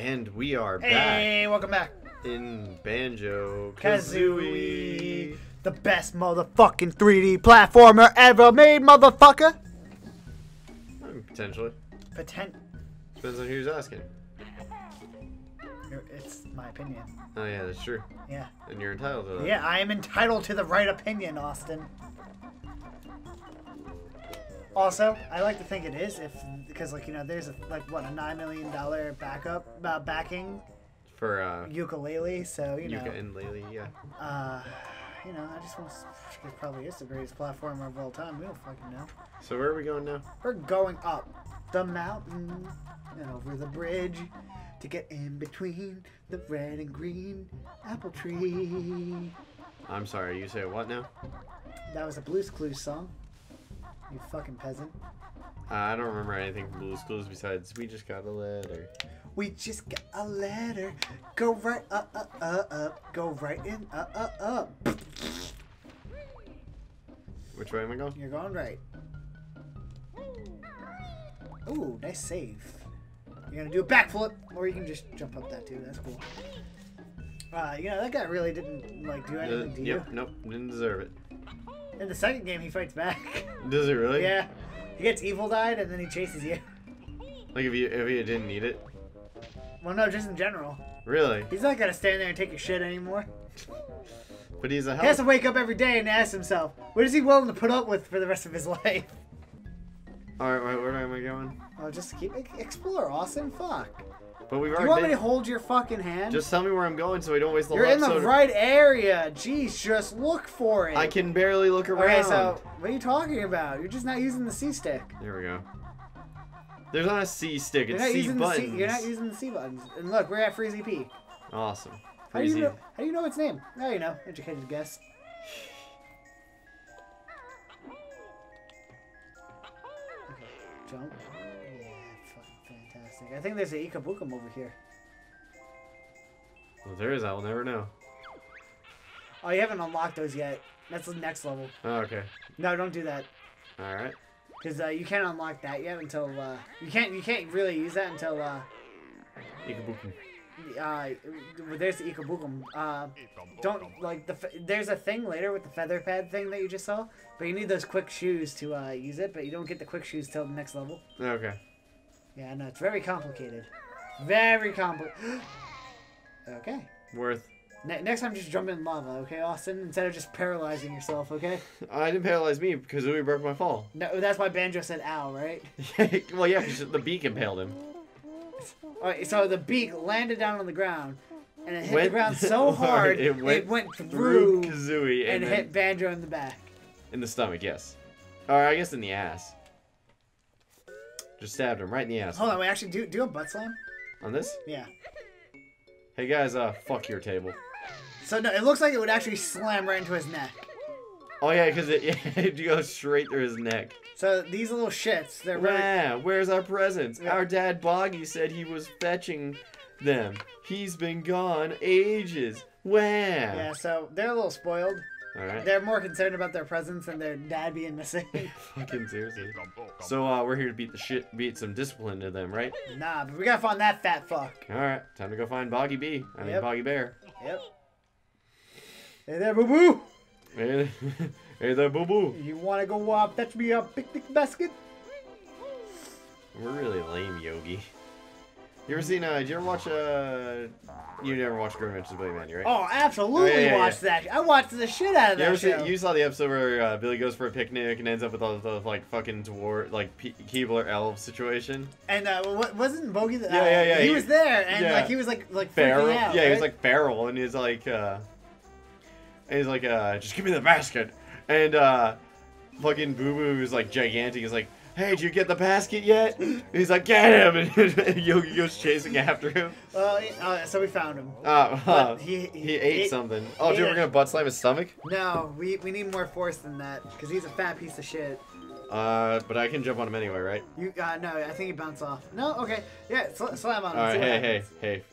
And we are back. Hey, welcome back. In Banjo-Kazooie. The best motherfucking 3D platformer ever made, motherfucker. Potentially. Depends on who's asking. It's my opinion. Oh yeah, that's true. Yeah. And you're entitled to that. Yeah, I am entitled to the right opinion, Austin. Also, I like to think it is, because like, you know, there's a $9 million backing for Yooka-Laylee, so you know. Yooka and Laylee, yeah. You know, I just want to. It probably is the greatest platformer of all time. We don't fucking know. So where are we going now? We're going up the mountain and over the bridge to get in between the red and green apple tree. I'm sorry, you say what now? That was a Blue's Clues song. You fucking peasant. I don't remember anything from Blue's Clues besides we just got a letter. We just got a letter. Go right up. Go right in up. Which way am I going? You're going right. Ooh, nice save. You're gonna do a backflip, or you can just jump up that too. That's cool. You know, that guy really didn't like do anything to you. Yep, nope, didn't deserve it. In the second game, he fights back. Does he really? Yeah. He gets evil-died, and then he chases you. Like, if you didn't need it? Well, no, just in general. Really? He's not gonna stand there and take your shit anymore. But he's a help. He has to wake up every day and ask himself, what is he willing to put up with for the rest of his life? Alright, where am I going? Oh, just keep... Explore, Austin. Fuck. But we've already... You want me to hold your fucking hand? Just tell me where I'm going so I don't waste the You're in the right area. Jeez, just look for it. I can barely look around. Okay, so what are you talking about? You're just not using the C stick. There we go. There's not a C stick. It's C buttons. You're not using the C buttons. And look, we're at Freezy P. Awesome. Freezy. How do you know its name? Now you know. Educated guess. Okay, jump. I think there's an Ikabookum over here. Well, there is. I will never know. Oh, you haven't unlocked those yet. That's the next level. Oh, okay. No, don't do that. All right. Because you can't unlock that yet until you can't really use that until Ikabookum. There's the Ikabookum. Don't like there's a thing later with the feather pad thing that you just saw, but you need those quick shoes to use it. But you don't get the quick shoes till the next level. Okay. Yeah, I know. It's very complicated. Very complicated. Okay. Worth. Next time, just jump in lava, okay, Austin? Instead of just paralyzing yourself, okay? I didn't paralyze me because Kazooie broke my fall. No, that's why Banjo said ow, right? Well, yeah, because the beak impaled him. Alright, so the beak landed down on the ground, and it hit the ground so hard, it went through Kazooie and hit Banjo in the back. In the stomach, yes. Or I guess in the ass. Just stabbed him right in the ass. Hold on, wait, actually, do a butt slam? On this? Yeah. Hey guys, fuck your table. So, no, it looks like it would actually slam right into his neck. Oh yeah, because it goes straight through his neck. So, these little shits, they're really... Yeah, where's our presents? Yeah. Our dad, Boggy, said he was fetching them. He's been gone ages. Wow. Yeah, so, they're a little spoiled. Alright. They're more concerned about their presence than their dad being missing. Fucking seriously. So we're here to beat some discipline to them, right? Nah, but we gotta find that fat fuck. Alright, time to go find Boggy B. I mean Boggy Bear. Yep. Hey there, boo-boo! Hey there, boo-boo! You wanna go fetch me a picnic basket? We're really lame, Yogi. You ever seen, did you ever watch, you never watched Grim Adventures of Billy & Mandy, right? Oh, absolutely watched that. I watched the shit out of that show. You saw the episode where Billy goes for a picnic and ends up with all the, like, fucking dwarf, like, Keebler elf situation. And, wasn't Bogey the... Yeah. He was there, and, yeah. Like, he was, like feral. Freaking out, yeah, right? He was, like, feral, and he was, like, just give me the basket. And, fucking Boo-Boo was, like, gigantic. He's, like, hey, did you get the basket yet? And he's like, get him! And Yogi goes chasing after him. Well, so we found him. He ate something. Oh, dude, we're gonna butt slime his stomach? No, we need more force than that, because he's a fat piece of shit. But I can jump on him anyway, right? You, no, I think he bounced off. No, okay. Yeah, slam on him. Alright, hey,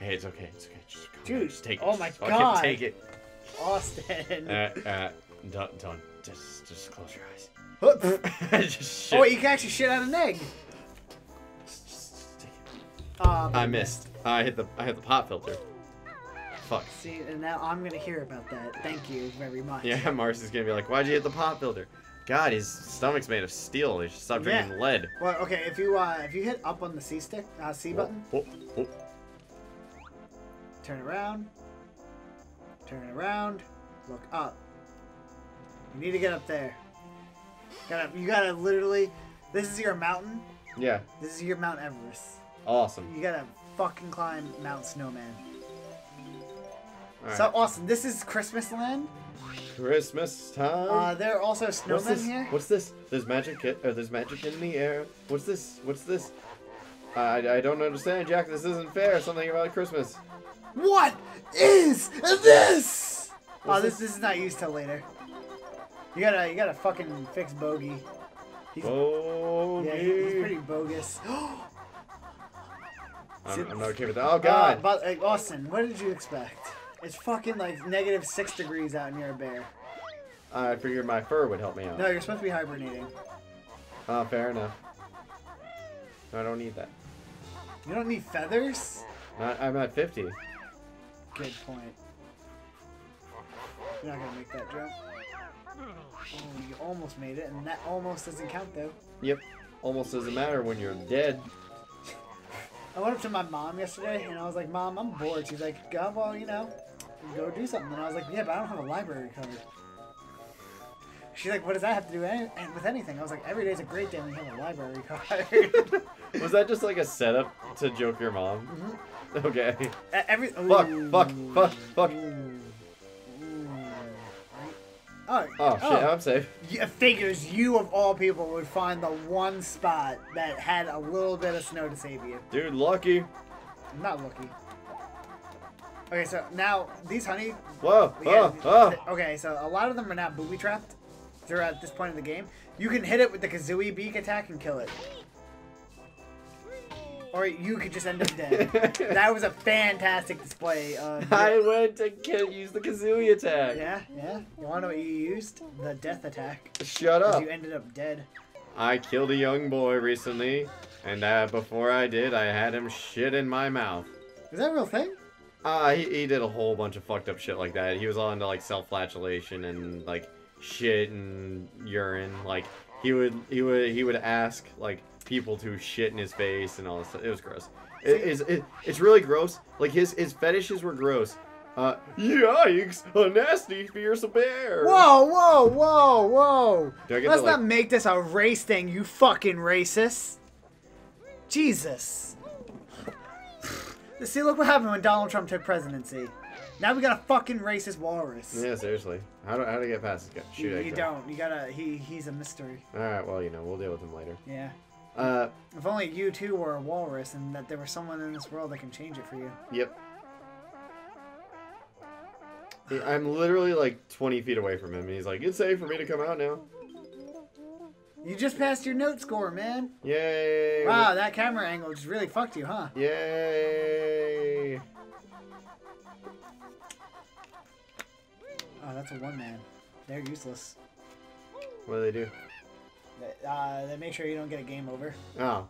it's okay, Just, dude, just take it. Oh my god. Take it. Austin. Don't. Just close your eyes. Just shit. Oh, wait, you can actually shit out an egg. Just take it. I missed. I hit the pop filter. Fuck. See, and now I'm gonna hear about that. Thank you very much. Yeah, Mars is gonna be like, "Why'd you hit the pop filter?" God, his stomach's made of steel. He should stop drinking lead. Well, okay, if you hit up on the C button, turn around, look up. You need to get up there. You gotta literally. This is your mountain. Yeah. This is your Mount Everest. Awesome. You gotta fucking climb Mount Snowman. Right. So awesome. This is Christmas land. Christmas time. There are also snowmen here. What's this? There's magic. There's magic in the air. What's this? What's this? I don't understand, Jack. This isn't fair. Something about Christmas. What is this? What's this is not used till later. You gotta fucking fix Bogey. Bogey. Yeah, he's pretty bogus. I'm not okay with that. Oh God. But like, Austin, what did you expect? It's fucking like -6 degrees out and you're a bear. I figured my fur would help me out. No, you're supposed to be hibernating. Oh, fair enough. No, I don't need that. You don't need feathers? I'm at 50. Good point. You're not gonna make that jump. Oh, you almost made it, and that almost doesn't count though. Yep. Almost doesn't matter when you're dead. I went up to my mom yesterday, and I was like, "Mom, I'm bored." She's like, "God, well, you know, go do something." And I was like, "Yeah, but I don't have a library covered." She's like, "What does that have to do with anything?" I was like, "Every day's a great day when you have a library covered." Was that just like a setup to joke your mom? Mm-hmm. Okay. Fuck. Oh shit, I'm safe. Yeah, figures you of all people would find the one spot that had a little bit of snow to save you. Dude, lucky. I'm not lucky. Okay, so now these honey... Whoa, yeah, okay, so a lot of them are now booby-trapped. They're at this point in the game. You can hit it with the Kazooie beak attack and kill it. Or you could just end up dead. That was a fantastic display. I went to use the Kazooie attack. Yeah. You want to know what you used? The death attack. Shut up. You ended up dead. I killed a young boy recently, and before I did, I had him shit in my mouth. Is that a real thing? He did a whole bunch of fucked up shit like that. He was all into like self-flagellation and like shit and urine. Like he would ask like people to shit in his face and all this stuff. It was gross. It's really gross. Like his fetishes were gross. Yikes! A nasty, fierce bear. Whoa! Let's not make this a race thing, you fucking racist. Jesus. See, look what happened when Donald Trump took presidency. Now we got a fucking racist walrus. Yeah, seriously. How do you get past this guy? Shoot, you don't. You gotta. He's a mystery. All right. Well, you know, we'll deal with him later. Yeah. If only you two were a walrus and that there was someone in this world that can change it for you. Yep. I'm literally like 20 feet away from him and he's like, "It's safe for me to come out now." You just passed your note score, man. Yay. Wow, that camera angle just really fucked you, huh? Yay. Oh, that's a one man. They're useless. What do they do? They make sure you don't get a game over. Oh.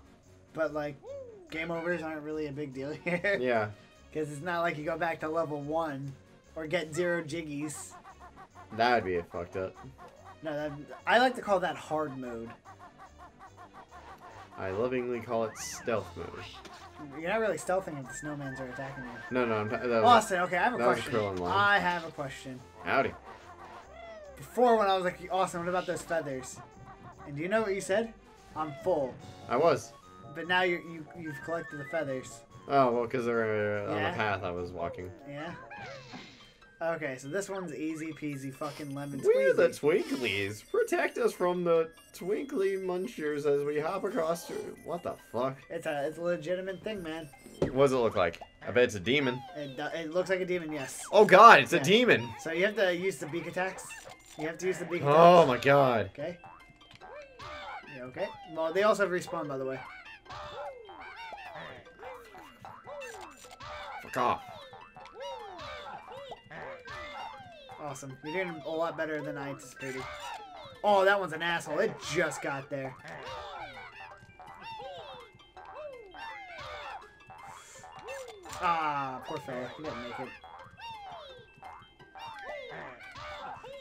But, like, game overs aren't really a big deal here. Yeah. Because it's not like you go back to level 1 or get 0 jiggies. That would be fucked up. No, I like to call that hard mode. I lovingly call it stealth mode. You're not really stealthing if the snowmans are attacking you. No. Austin, okay, I have a question. I have a question. Howdy. Before when I was like, Austin, what about those feathers? And do you know what you said? I'm full. I was. But now you've collected the feathers. Oh, well, because they're on the path I was walking. Yeah. Okay, so this one's easy peasy fucking lemon squeezy. We're the Twinklies. Protect us from the Twinkly Munchers as we hop across to... What the fuck? It's a legitimate thing, man. What does it look like? I bet it's a demon. It looks like a demon, yes. Oh, God, it's a demon. So you have to use the beak attacks. You have to use the beak attacks. Oh, my God. Okay. Okay. Well, they also have respawn, by the way. Fuck off. Awesome. You're doing a lot better than I anticipated. Oh, that one's an asshole. It just got there. Ah, poor Faye. He didn't make it.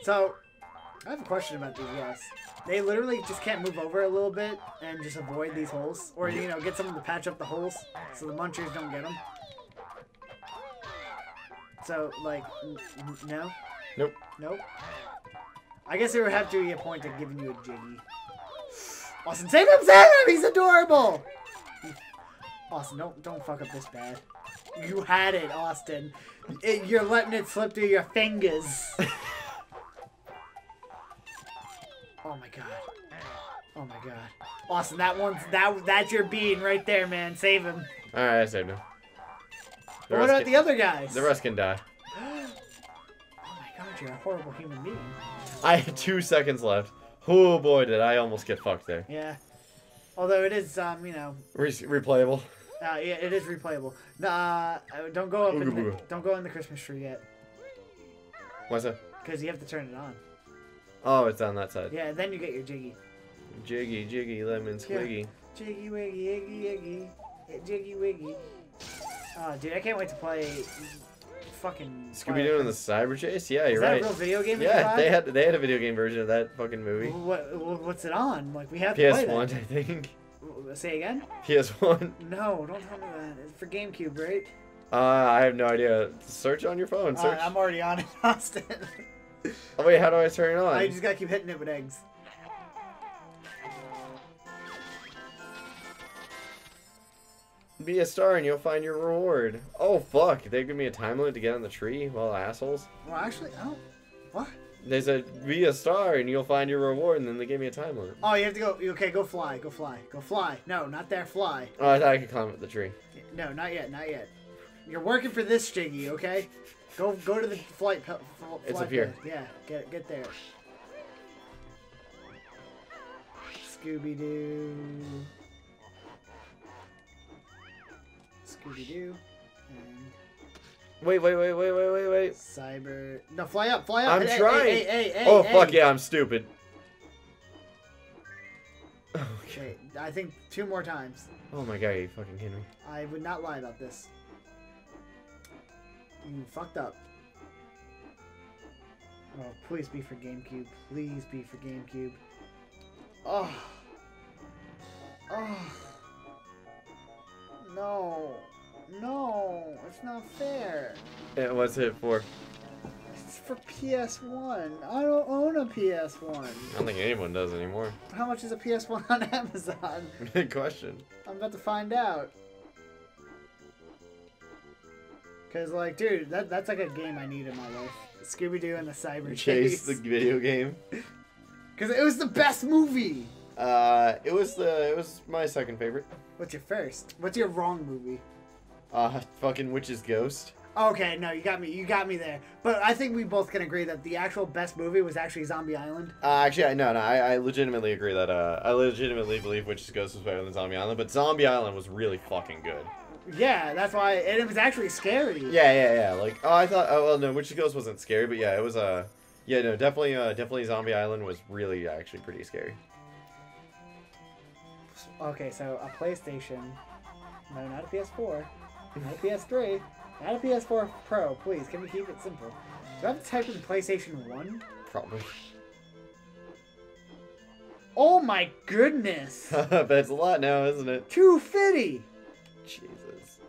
So, I have a question about these guys. They literally just can't move over a little bit and just avoid these holes. Or, you know, get someone to patch up the holes so the munchers don't get them. So, like, no? Nope. Nope. I guess there would have to be a point of giving you a Jiggy. Austin, save him! He's adorable! Austin, don't fuck up this bad. You had it, Austin. You're letting it slip through your fingers. Oh my god. Oh my god. Austin, that's your bean right there, man. Save him. Alright, I saved him. But what about the other guys? The rest can die. Oh my god, you're a horrible human being. I had 2 seconds left. Oh boy, did I almost get fucked there. Yeah. Although it is, you know... replayable. Yeah, it is replayable. Don't go up in the, don't go in the Christmas tree yet. Why's that? Because you have to turn it on. Oh, it's on that side. Yeah, and then you get your Jiggy. Jiggy, Jiggy, Lemon Squiggy. Yeah. Jiggy, Wiggy, Iggy, Iggy. Jiggy, Wiggy. Oh, dude, I can't wait to play... fucking Scooby-Doo in the Cyber Chase? Yeah, you're right. Is that a real video game? Yeah, they had a video game version of that fucking movie. What's it on? Like we have PS1, I think. Say again? PS1. No, don't tell me that. It's for GameCube, right? I have no idea. Search on your phone. Search. I'm already on it, Austin. Oh wait, how do I turn it on? I just gotta keep hitting it with eggs. Be a star and you'll find your reward. Oh fuck! They give me a time limit to get on the tree. Well, assholes. Well, actually, oh, what? They said be a star and you'll find your reward, and then they gave me a time limit. Oh, you have to go. Okay, go fly, go fly, go fly. No, not there. Fly. Oh, I thought I could climb up the tree. No, not yet, not yet. You're working for this, Jiggy. Okay, go to the flight. It's up here. Yeah, get there. Scooby-Doo. Scooby-Doo. Wait. Cyber. No, fly up. I'm trying. Hey, oh, fuck yeah, I'm stupid. Okay, I think 2 more times. Oh my god, are you fucking kidding me? I would not lie about this. You fucked up. Oh, please be for GameCube. Please be for GameCube. Oh. Oh. No. No, it's not fair. Yeah, what's it for? It's for PS1. I don't own a PS1. I don't think anyone does anymore. How much is a PS1 on Amazon? Good question. I'm about to find out. Cause like, dude, that's like a game I need in my life. Scooby-Doo and the Cyber Chase. The video game. Cause it was the best movie. It was my second favorite. What's your first? What's your wrong movie? Fucking Witch's Ghost. Okay, no, you got me there. But I think we both can agree that the actual best movie was actually Zombie Island. Actually, no, I legitimately agree that, I legitimately believe Witch's Ghost was better than Zombie Island, but Zombie Island was really fucking good. Yeah, that's why, and it was actually scary. Yeah, like, oh, I thought, oh, well, no, Witch's Ghost wasn't scary, but yeah, it was, yeah, no, definitely Zombie Island was really actually pretty scary. Okay, so a PlayStation, no, not a PS4, not a PS3, not a PS4 Pro, please, can we keep it simple? Do I have to type in PlayStation 1? Probably. Oh my goodness! That's a lot now, isn't it? 250! Jesus.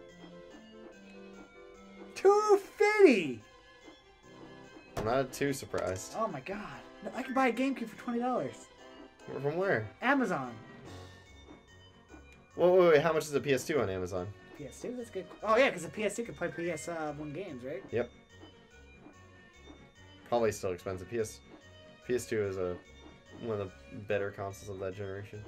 250! I'm not too surprised. Oh my god. I can buy a GameCube for $20. From where? Amazon. Whoa, wait, how much is a PS2 on Amazon? PS2? That's good. Oh, yeah, because the PS2 can play PS1 games, right? Yep. Probably still expensive. PS2 is one of the better consoles of that generation.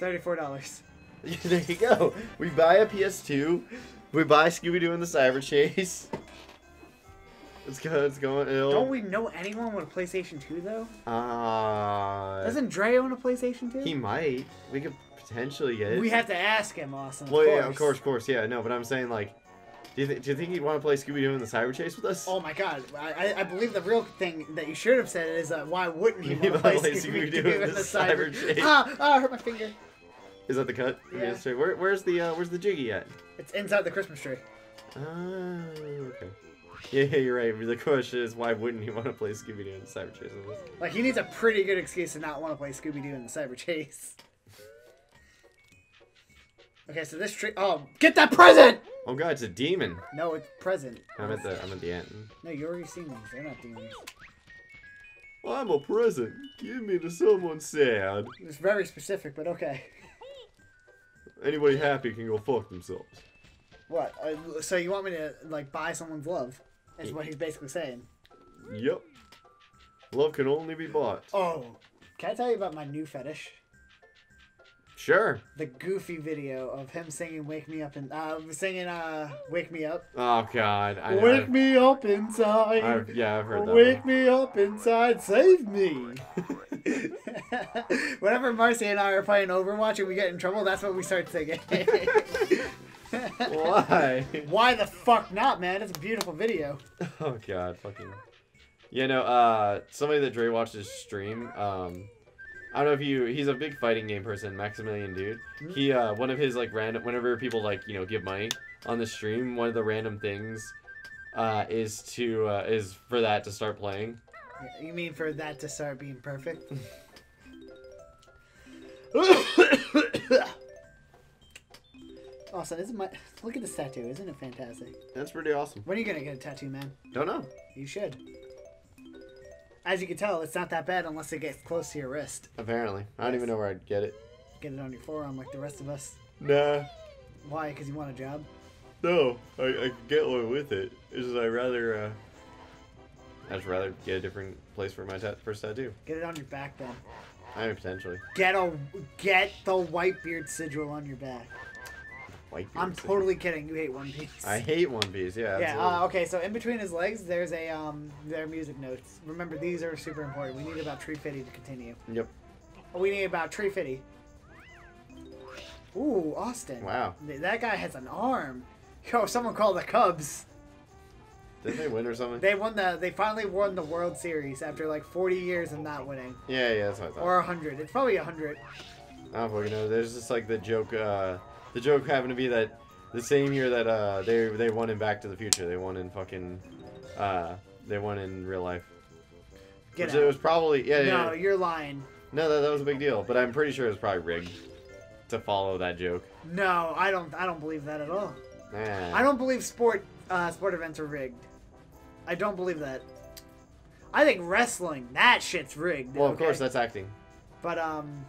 $34. There you go. We buy a PS2. We buy Scooby-Doo and the Cyber Chase. It's going ill. Don't we know anyone with a PlayStation 2, though? Doesn't Dre own a PlayStation 2? He might. We could... potentially get it. We have to ask him, Austin. Well, yeah, of course, yeah, no, but I'm saying, like, do you think he'd want to play Scooby-Doo in the Cyber Chase with us? Oh my god, I believe the real thing that you should have said is, why wouldn't he want to play Scooby-Doo in the Cyber Chase? Ah, I hurt my finger. Is that the cut? Yeah. Where's the Jiggy at? It's inside the Christmas tree. Okay. Yeah, you're right. The question is, why wouldn't he want to play Scooby-Doo in the Cyber Chase? Like, he needs a pretty good excuse to not want to play Scooby-Doo in the Cyber Chase. Okay, so this tree. Oh, get that present! Oh god, it's a demon. No, it's present. I'm at the end. No, you already seen these. They're not demons. Well, I'm a present. Give me to someone sad. It's very specific, but okay. Anybody happy can go fuck themselves. What? So you want me to like buy someone's love? Is what he's basically saying. Yep. Love can only be bought. Oh, can I tell you about my new fetish? Sure. The Goofy video of him singing "Wake Me Up" and "Wake Me Up." Oh God! Wake me up inside. Yeah, I've heard that. Wake me up inside, save me. Whenever Marcy and I are playing Overwatch and we get in trouble, that's what we start singing. Why? Why the fuck not, man? It's a beautiful video. Oh God, fucking. You know, somebody that Dre watches stream. I don't know if he's a big fighting game person, Maximilian dude. He, one of his, like, random, whenever people, like, you know, give money on the stream, one of the random things, is for that to start playing. You mean for that to start being perfect? Also, this is my, look at this tattoo, isn't it fantastic? That's pretty awesome. When are you gonna get a tattoo, man? Don't know. You should. As you can tell, it's not that bad unless it gets close to your wrist. Apparently. I don't even know where I'd get it. Get it on your forearm like the rest of us? Nah. Why? Because you want a job? No. I get one with it. It's just I'd rather get a different place for my first tattoo. Get it on your back, then. I mean, potentially. Get the Whitebeard sigil on your back. I'm totally kidding. You hate One Piece. I hate One Piece. Yeah. Yeah. Okay. So in between his legs, there's a there are music notes. Remember, these are super important. We need about 350 to continue. Yep. We need about 350. Ooh, Austin. Wow. That guy has an arm. Yo, someone called the Cubs. Didn't they win or something? They won the. They finally won the World Series after like 40 years of not winning. Yeah. Yeah. That's what I thought. Or 100. It's probably 100. I don't fucking know. There's just like the joke. The joke happened to be that the same year that they won in Back to the Future, they won in fucking they won in real life. Which it was probably No, you're lying. No, that was a big deal, but I'm pretty sure it was probably rigged to follow that joke. No, I don't believe that at all. Nah. I don't believe sport events are rigged. I don't believe that. I think wrestling, that shit's rigged. Well, of course that's acting. But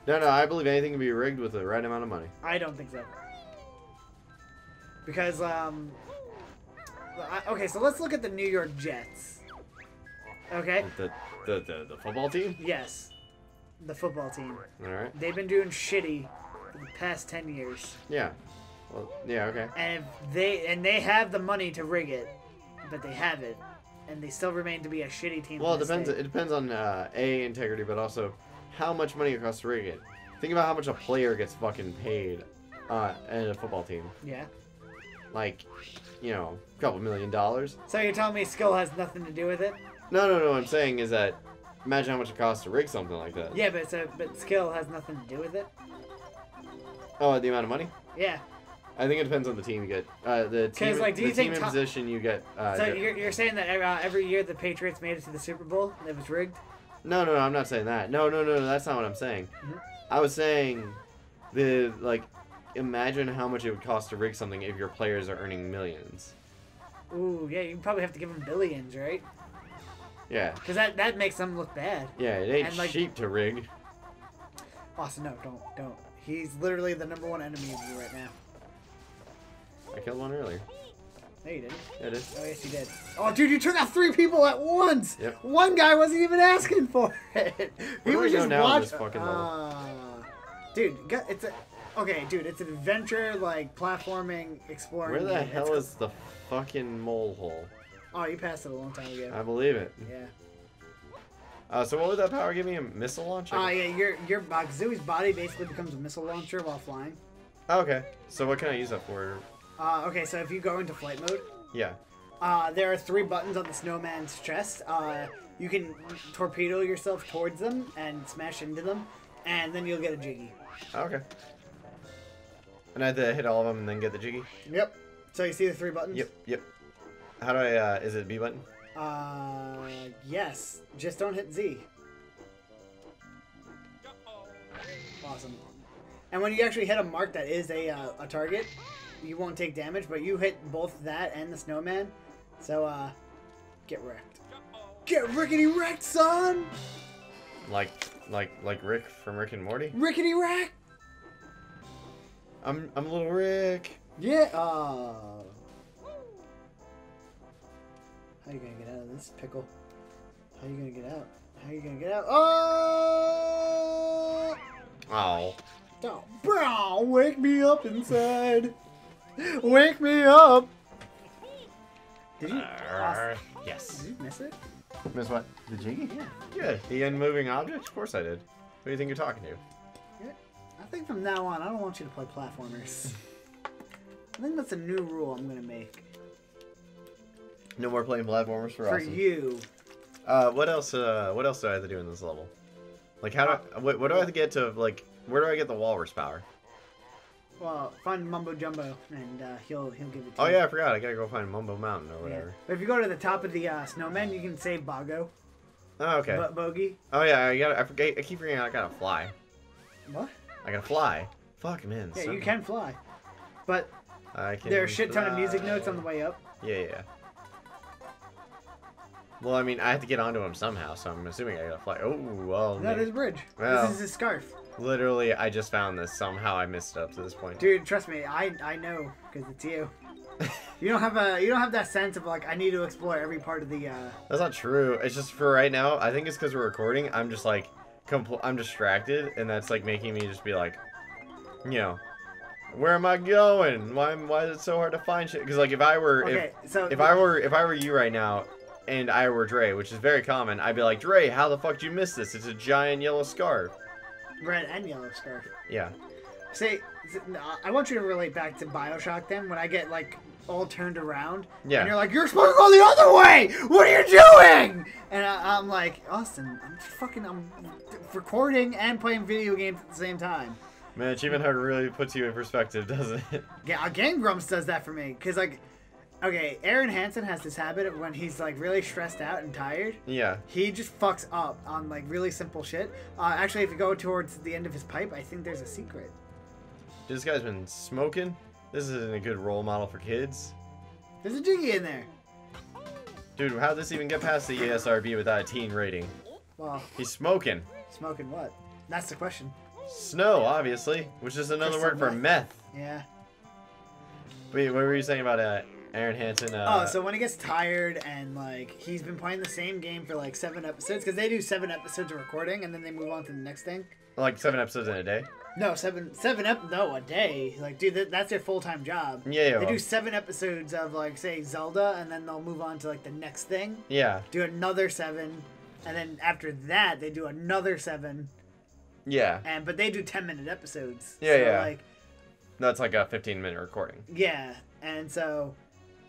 no, I believe anything can be rigged with the right amount of money. I don't think so. Because, okay, so let's look at the New York Jets. Okay? The football team? Yes. The football team. Alright. They've been doing shitty for the past 10 years. Yeah. Well, yeah, okay. And if they have the money to rig it, but they haven't. And they still remain to be a shitty team. Well, it depends on, integrity, but also how much money it costs to rig it. Think about how much a player gets fucking paid in a football team. Yeah. Like, you know, a couple $1 million. So you're telling me skill has nothing to do with it? No. What I'm saying is that imagine how much it costs to rig something like that. Yeah, but skill has nothing to do with it. Oh, the amount of money? Yeah. I think it depends on the team you get. The team, like, do you think team in position you get. So you're saying that every year the Patriots made it to the Super Bowl, it was rigged? No, I'm not saying that. No, that's not what I'm saying. Mm-hmm. I was saying imagine how much it would cost to rig something if your players are earning millions. Ooh, yeah, you probably have to give them billions, right? Yeah. Because that makes them look bad. Yeah, it ain't cheap to rig. Austin, no, don't. He's literally the #1 enemy of you right now. I killed one earlier. No, you didn't. Yeah, I did. Oh, yes, you did. Oh, dude, you took out 3 people at once! Yep. One guy wasn't even asking for it! He was just watching. Dude, it's a... Okay, dude, it's an adventure, like, platforming, exploring. Where the hell is the fucking mole hole? Oh, you passed it a long time ago. I believe it. Yeah. So what would that power give me? A missile launcher? Yeah, your Kazooie's body basically becomes a missile launcher while flying. Oh, okay. So what can I use that for? Okay, so if you go into flight mode... Yeah. There are 3 buttons on the snowman's chest. You can torpedo yourself towards them and smash into them, and then you'll get a jiggy. Okay. And I had to hit all of them and then get the jiggy? Yep. So you see the three buttons? Yep, yep. How do I, is it B button? Yes. Just don't hit Z. Awesome. And when you actually hit a mark that is a target, you won't take damage, but you hit both that and the snowman. So, get wrecked. Get rickety wrecked, son! Like Rick from Rick and Morty? Rickety wreck! I'm a little Rick. Yeah. How are you gonna get out of this pickle? How are you gonna get out? How are you gonna get out? Oh! Ow. Oh, bro, wake me up inside. Wake me up. Did you? Yes. Did you miss it? Miss what? The jiggy? Yeah. Yeah. The unmoving object. Of course I did. Who do you think you're talking to? I think from now on, I don't want you to play platformers. I think that's a new rule I'm gonna make. No more playing platformers for us. For you. What else? What else do I have to do in this level? Like, how do I? What do I have to get to? Like, where do I get the walrus power? Well, find Mumbo Jumbo, and he'll give it to you. Oh yeah, I forgot. I gotta go find Mumbo Mountain or whatever. Yeah. If you go to the top of the snowman, you can save Boggo. Oh okay. Bogey. Oh yeah, I keep forgetting I gotta fly. What? I gotta fly. Fuck, man. Yeah, you can fly. But there are a shit ton of music notes on the way up. Yeah, yeah. Well, I mean, I have to get onto him somehow, so I'm assuming I gotta fly. Oh, well. No, there's a bridge. Well, this is his scarf. Literally, I just found this. Somehow I missed it up to this point. Dude, trust me. I know, because it's you. You don't have that sense of, like, I need to explore every part of the... That's not true. It's just for right now, I think it's because we're recording, I'm just like... I'm distracted, and that's like making me just be like, you know, where am I going? Why is it so hard to find shit? Because like if I were okay, if I were you right now, and I were Dre, which is very common, I'd be like, Dre, how the fuck did you miss this? It's a giant yellow scarf. Red and yellow scarf. Yeah. See, I want you to relate back to Bioshock then, when I get like all turned around. Yeah. And you're like, you're supposed to go the other way! What are you doing? And I'm like, Austin, I'm recording and playing video games at the same time. Man, Achievement Hunter really puts you in perspective, doesn't it? Yeah, Game Grumps does that for me. Because, like, okay, Arin Hanson has this habit of when he's, like, really stressed out and tired. Yeah. He just fucks up on, like, really simple shit. Actually, if you go towards the end of his pipe, I think there's a secret. This guy's been smoking. This isn't a good role model for kids. There's a jiggy in there. Dude, how'd this even get past the ESRB without a teen rating? Well, he's smoking. Smoking what? That's the question. Snow, obviously, which is another word for meth. Yeah. Wait, what were you saying about Arin Hanson? So when he gets tired and, like, he's been playing the same game for, like, 7 episodes, because they do 7 episodes of recording, and then they move on to the next thing. Like 7 episodes in a day? No, a day. Like, dude, that's their full-time job. Yeah, well. They do 7 episodes of, like, say, Zelda, and then they'll move on to, like, the next thing. Yeah. Do another 7, and then after that, they do another 7. Yeah. But they do 10-minute episodes. Yeah, so, yeah. Like, that's like a 15-minute recording. Yeah, and so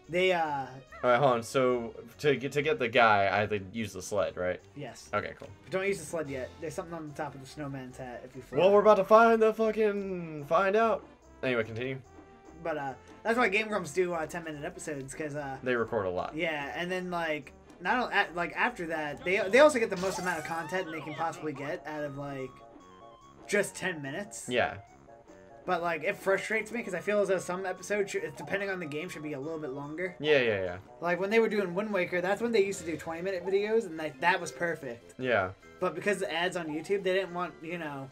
they, All right, hold on. So to get the guy, I had to use the sled, right? Yes. Okay, cool. But don't use the sled yet. There's something on the top of the snowman's hat if you flip. Well, we're about to find out. Anyway, continue. But that's why Game Grumps do 10-minute episodes, because they record a lot. Yeah, and then like after that, they also get the most amount of content they can possibly get out of like just 10 minutes. Yeah. But, like, it frustrates me because I feel as though some episodes, depending on the game, should be a little bit longer. Yeah, yeah, yeah. Like, when they were doing Wind Waker, that's when they used to do 20-minute videos, and that was perfect. Yeah. But because the ads on YouTube, they didn't want, you know...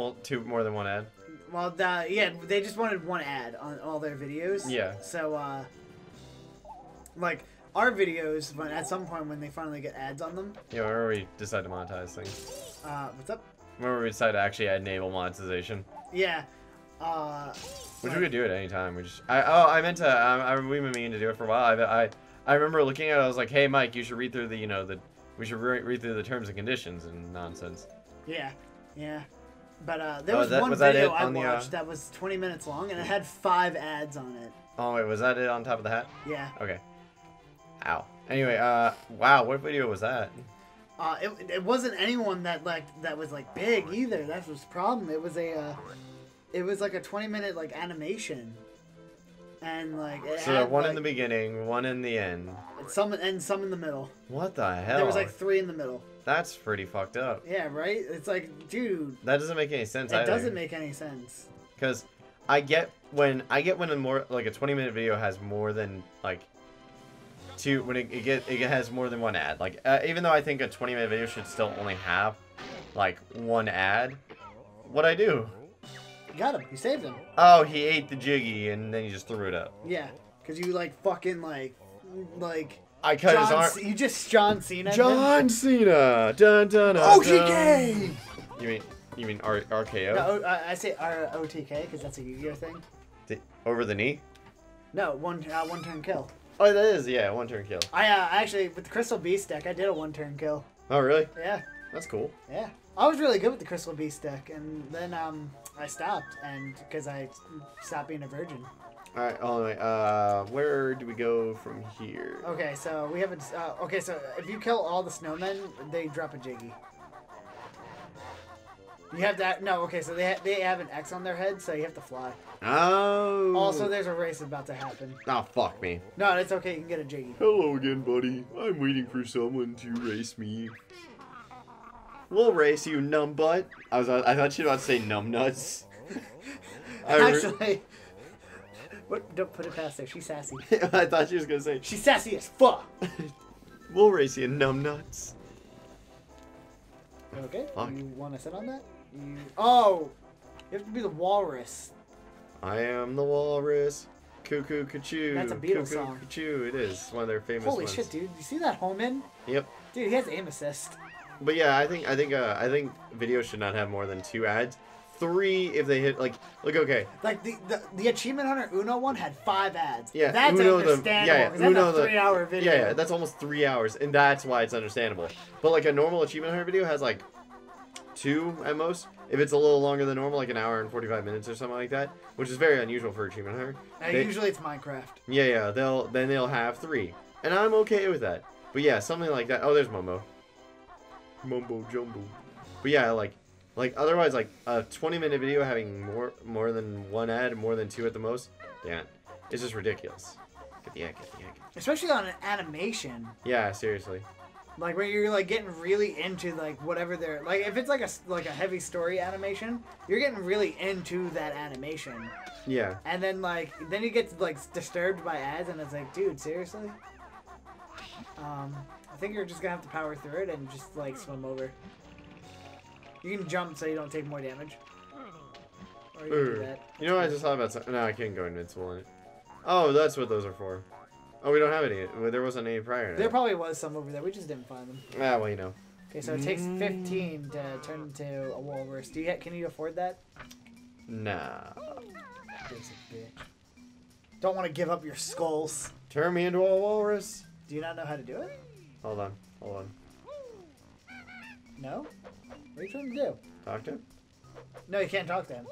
more than one ad? Well, yeah, they just wanted one ad on all their videos. Yeah. So, like, our videos, but at some point when they finally get ads on them... Yeah, whenever we decide to monetize things. What's up? Remember we decided to actually enable monetization. Yeah. Which we could do at any time. We just... We've been meaning to do it for a while. I remember looking at it, I was like, hey, Mike, you should read through the, you know, we should read through the terms and conditions and nonsense. Yeah. Yeah. But there was one video I watched that was 20 minutes long, and it had 5 ads on it. Oh, wait, was that it on top of the hat? Yeah. Okay. Ow. Anyway, wow, what video was that? It wasn't anyone that was like big either. That was the problem. It was like a 20-minute like animation. And like it so had, one like, in the beginning, one in the end, and some in the middle. What the hell? There was like 3 in the middle. That's pretty fucked up. Yeah, right? It's like, dude, that doesn't make any sense. It doesn't make any sense. Because I get when a more like a 20-minute video has more than like 2 when it has more than 1 ad. Like even though I think a 20-minute video should still only have like 1 ad. What'd I do? You got him. You saved him. Oh, he ate the jiggy and then he just threw it up. Yeah, because you like fucking like. I cut his arm. You just John Cena. John Cena. Dun dun. OTK. You mean RKO? No, I say OTK because that's a Yu-Gi-Oh thing. Over the knee? No, one turn kill. Oh, that is one turn kill. I actually with the Crystal Beast deck I did a 1 turn kill. Oh really? Yeah. That's cool. Yeah. I was really good with the Crystal Beast deck, and then I stopped, and because I stopped being a virgin. All right, where do we go from here? Okay, so we have a. Okay, so if you kill all the snowmen, they drop a jiggy. You have that? No, okay, so they have an X on their head, so you have to fly. Oh. Also, there's a race about to happen. Oh, fuck me. No, it's okay. You can get a jiggy. Hello again, buddy. I'm waiting for someone to race me. We'll race you, numbutt. I thought you were about to say numbnuts. Actually, don't put it past her. She's sassy. I thought she was gonna say she's sassy as fuck. We'll race you, numbnuts. Okay. Fuck. You want to sit on that? Oh, you have to be the walrus. I am the walrus. Cuckoo, cuckoo. That's a Beatles song. Cuckoo, cuckoo. It is one of their famous. Holy shit, dude! You see that Holman? Yep. Dude, he has aim assist. But yeah, I think videos should not have more than 2 ads. 3 if they hit like okay. Like the Achievement Hunter Uno one had 5 ads. Yeah, that's Uno understandable. Yeah, Uno, that's a 3-hour video. Yeah, that's almost 3 hours, and that's why it's understandable. But like a normal Achievement Hunter video has like 2 at most. If it's a little longer than normal, like an hour and 45 minutes or something like that, which is very unusual for Achievement Hunter. Usually it's Minecraft. Yeah, they'll have 3, and I'm okay with that. But yeah, something like that. Oh, there's Momo. Mumbo jumbo. But yeah, like otherwise, like a 20-minute video having more than 1 ad, more than 2 at the most. Damn, it's just ridiculous. Get the egg. Especially on an animation. Yeah, seriously. Like where you're like getting really into like whatever they're like. If it's like a heavy story animation, you're getting really into that animation. Yeah. And then then you get like disturbed by ads, and it's like, dude, seriously. I think you're just gonna have to power through it and just like swim over. You can jump so you don't take more damage. Or you can do that. You know what I just thought about something? No, I can't go invincible in it. Oh, that's what those are for. Oh, we don't have any. There wasn't any prior to that. There probably was some over there. We just didn't find them. Ah, well, you know. Okay, so it takes 15 to turn into a walrus. Can you afford that? Nah. Basic bitch. Don't want to give up your skulls. Turn me into a walrus? Do you not know how to do it? Hold on. No? What are you trying to do? Talk to him? No, you can't talk to him.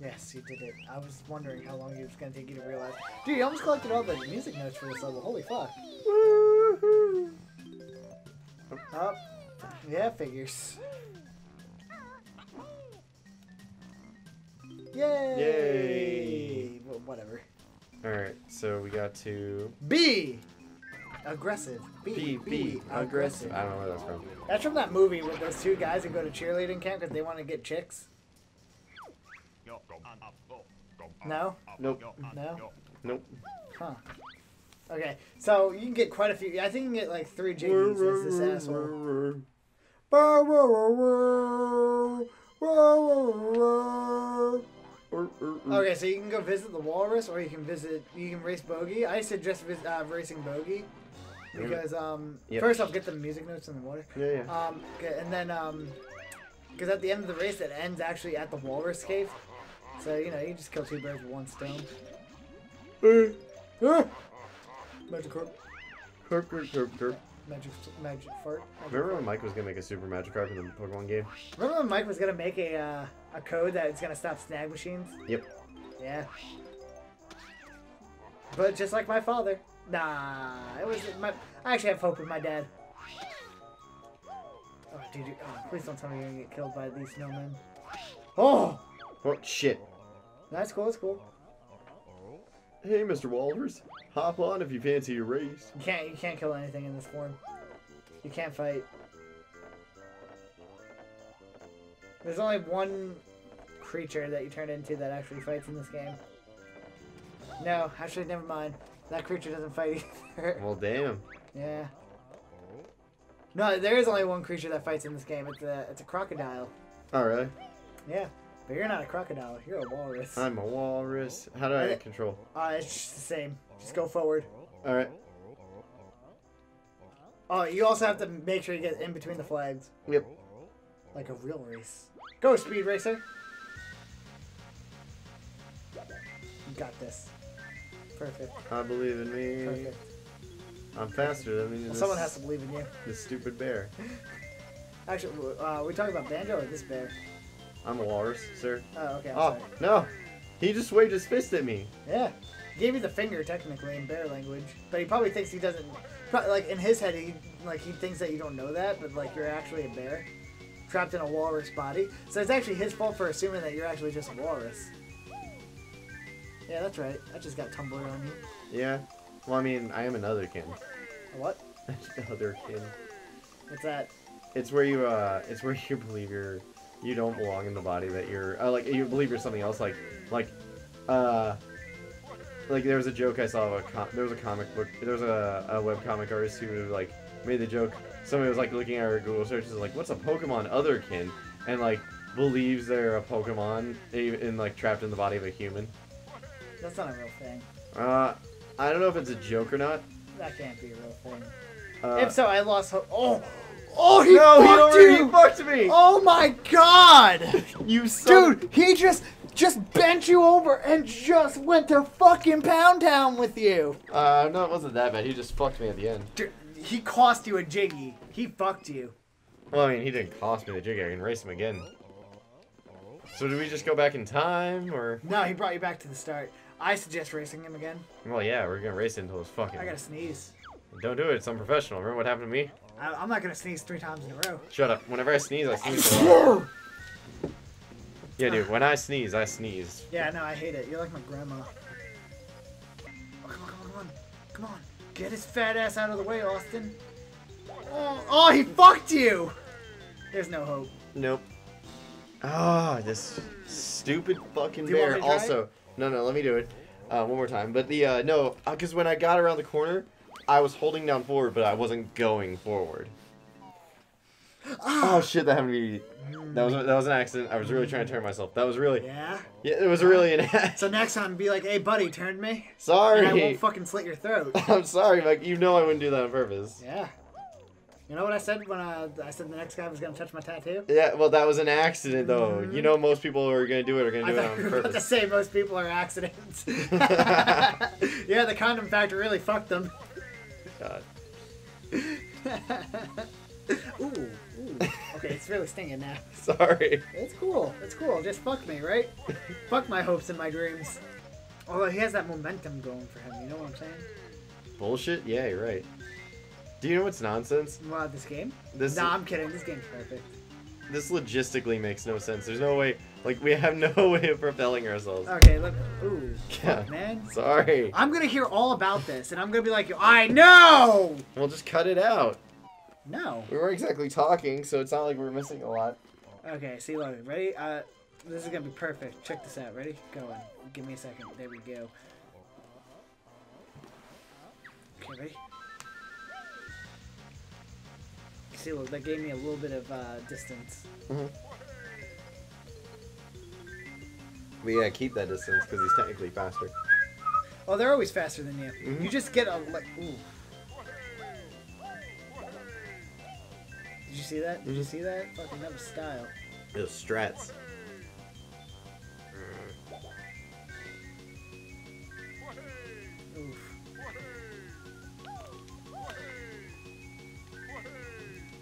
Yes, you did it. I was wondering how long it was going to take you to realize. Dude, you almost collected all the music notes for this level. Holy fuck. Woohoo! Up. Yeah, figures. Yay! Well, whatever. Alright, so we got to... Be! Aggressive. Be aggressive. I don't know where that's from. That's from that movie with those 2 guys who go to cheerleading camp because they want to get chicks. No? Nope. Huh. Okay, so you can get quite a few. I think you can get like 3 jiggies as this asshole. Okay, so you can go visit the walrus, or you can race Bogey. I suggest racing Bogey because first I'll get the music notes in the water. Yeah. And then because at the end of the race it ends actually at the walrus cave, so you know you just kill 2 birds with 1 stone. Magikarp. Herp. Magic fart. Remember when Mike was gonna make a super Magikarp in the Pokemon game? Remember when Mike was gonna make a code that it's gonna stop snag machines? Yep. Yeah. But just like my father, Nah, it was my. I actually have hope with my dad. Oh, dude, oh, please don't tell me you're gonna get killed by these snowmen. Oh! Oh, shit. That's cool, that's cool. Hey, Mr. Walters. Hop on if you fancy your race. You can't kill anything in this form. You can't fight. There's only one creature that you turn into that actually fights in this game. No, actually, never mind. That creature doesn't fight either. Well, damn. Yeah. No, there is only one creature that fights in this game. It's a crocodile. Oh, really? Yeah. But you're not a crocodile. You're a walrus. I'm a walrus. How do I control? It's just the same. Just go forward. All right. Oh, you also have to make sure you get in between the flags. Yep. Like a real race. Go, Speed Racer. You got this. Perfect. I believe in me. Perfect. I'm faster than me. Well, someone has to believe in you. This stupid bear. Actually, are we talking about Banjo or this bear? I'm a walrus, sir. Oh, okay. Oh, no. He just waved his fist at me. Yeah. He gave you the finger, technically, in bear language. But he probably thinks he doesn't... Like, in his head, he thinks that you don't know that, but, like, you're actually a bear. Trapped in a walrus body. So it's actually his fault for assuming that you're actually just a walrus. Yeah, that's right. I just got Tumblr on you. Yeah. Well, I mean, I am an otherkin. A what? Otherkin. What's that? It's where you, believe you're... You don't belong in the body that you're... like, you believe you're something else, like, there was a joke I saw, there was a webcomic artist who, like, made the joke, somebody was, like, looking at her Google searches and, like, what's a Pokemon otherkin? And, like, believes they're a Pokemon, and, like, trapped in the body of a human. That's not a real thing. I don't know if it's a joke or not. That can't be a real thing. If so, I lost hope. Oh! Oh, he fucked me! Oh my god! You son. Dude, he just bent you over and just went to fucking Pound Town with you. No, it wasn't that bad. He just fucked me at the end. Dude, he cost you a jiggy. He fucked you. Well, I mean, he didn't cost me the jiggy. I can race him again. So do we just go back in time, or? No, he brought you back to the start. I suggest racing him again. Well, yeah, we're gonna race him until it's fucking. I gotta sneeze. Don't do it. It's unprofessional. Remember what happened to me? I'm not gonna sneeze 3 times in a row. Shut up. Whenever I sneeze a lot. Yeah, dude. When I sneeze, I sneeze. Yeah, no, I hate it. You're like my grandma. Oh, come on, come on, come on. Come on. Get his fat ass out of the way, Austin. Oh, he fucked you! There's no hope. Nope. Ah, this stupid fucking bear. Also, no, let me do it. One more time. But the, no, because when I got around the corner, I was holding down forward, but I wasn't going forward. Oh shit! That happened to me. That was an accident. I was really trying to turn myself. That was really. Yeah. Yeah, it was really an accident. So next time, be like, "Hey, buddy, turn me." Sorry. And I won't fucking slit your throat. I'm sorry, Mike. You know I wouldn't do that on purpose. Yeah. You know what I said when I said the next guy was gonna touch my tattoo? Yeah. Well, that was an accident, though. You know, most people who are gonna do it are gonna do it on purpose. I was about to say most people are accidents. Yeah, the condom factor really fucked them. God. ooh. Okay, it's really stinging now. Sorry. It's cool. It's cool. Just fuck me, right? Fuck my hopes and my dreams. Although he has that momentum going for him. You know what I'm saying? Bullshit? Yeah, you're right. Do you know what's nonsense? What, this game? Nah, I'm kidding. This game's perfect. This logistically makes no sense. There's no way. Like, we have no way of propelling ourselves. Okay, look. Ooh. Yeah. Fuck, man. Sorry. I'm going to hear all about this, and I'm going to be like, I know! Well, just cut it out. No. We weren't exactly talking, so it's not like we're missing a lot. Okay, see, look. Ready? This is going to be perfect. Check this out. Ready? Go on. Give me a second. There we go. Okay, ready? See, look. That gave me a little bit of distance. Mm-hmm. We gotta keep that distance because he's technically faster. Oh, they're always faster than you. Mm-hmm. You just get a like. Ooh. Did you see that? Mm-hmm. Did you see that? Fucking that was style. Those strats. Oof.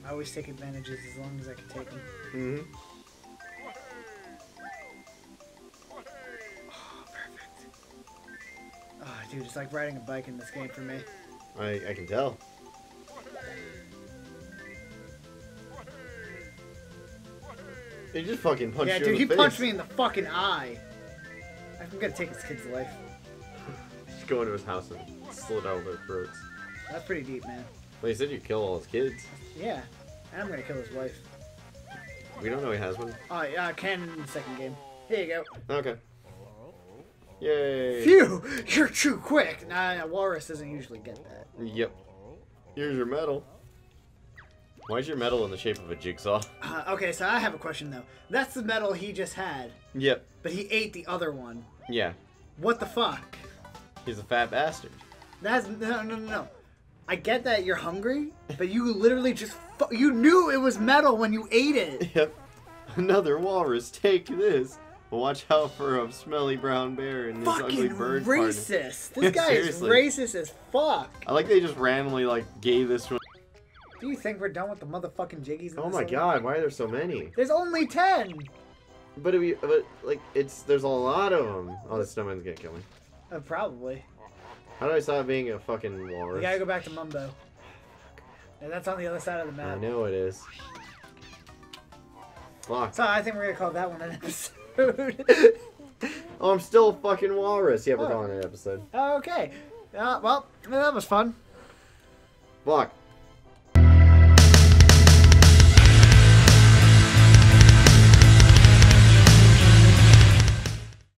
I always take advantages as long as I can take them. Mm-hmm. dude. It's like riding a bike in this game for me. I can tell. They just fucking punched you in the face. Yeah, dude, he punched me in the fucking eye. I'm gonna take this kid's life. Just go into his house and slit out their throats. That's pretty deep, man. Well, he said you kill all his kids. Yeah, and I'm gonna kill his wife. We don't know he has one. Oh, yeah, I can in the second game. Here you go. Okay. Yay. Phew! You're too quick! Nah, Walrus doesn't usually get that. Yep. Here's your medal. Why is your medal in the shape of a jigsaw? Okay, so I have a question, though. That's the medal he just had. Yep. But he ate the other one. Yeah. What the fuck? He's a fat bastard. That's... No, no, no, no. I get that you're hungry, but you literally just... You knew it was metal when you ate it! Yep. Another walrus, take this. Watch out for a smelly brown bear and this ugly bird party. Racist! This guy is racist as fuck! I like they just randomly, like, gave this one... Do you think we're done with the motherfucking jiggies? Oh my god, why are there so many? There's only 10! But, there's a lot of them. Oh, the snowman's gonna kill me. Probably. How do I stop being a fucking walrus? You gotta go back to Mumbo. And that's on the other side of the map. I know it is. Locked. So I think we're gonna call that one an episode. Oh, I'm still fucking walrus. Yeah, we're calling it an episode. Okay. Well, that was fun. Locked.